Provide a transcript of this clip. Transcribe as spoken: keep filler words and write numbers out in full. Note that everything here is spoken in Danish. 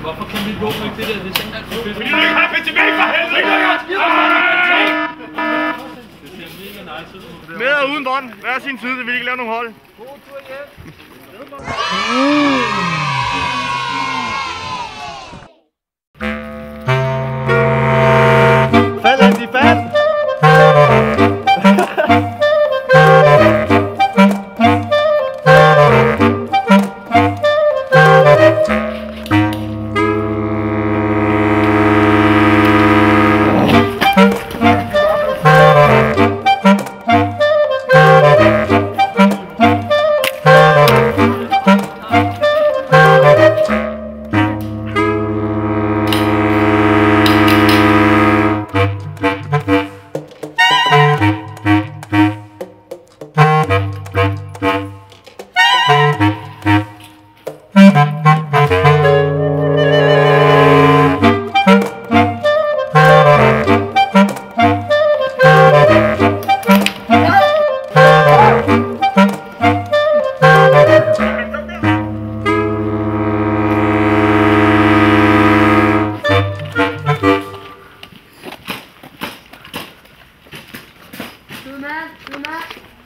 Hvorfor kan vi lukke til det? Det er sådan, at det er fordi du ikke har B T V for helvede! Med og uden bånd. Hver sin side, det vil ikke lave nogen hold. God tur hjem! Tuna, tuna.